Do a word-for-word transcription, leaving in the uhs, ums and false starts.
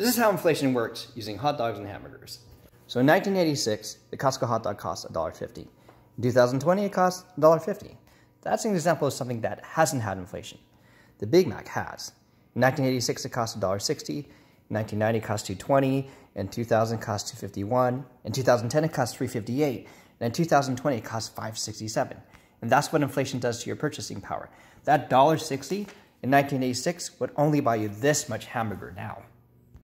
This is how inflation works using hot dogs and hamburgers. So in nineteen eighty-six, the Costco hot dog cost a dollar fifty. In two thousand twenty, it costs a dollar fifty. That's an example of something that hasn't had inflation. The Big Mac has. In nineteen eighty-six, it cost a dollar sixty. In nineteen ninety, it cost two dollars and twenty cents. In two thousand, it cost two dollars and fifty-one cents. In two thousand ten, it cost three dollars and fifty-eight cents. And in two thousand twenty, it cost five dollars and sixty-seven cents. And that's what inflation does to your purchasing power. That one dollar sixty in nineteen eighty-six would only buy you this much hamburger now.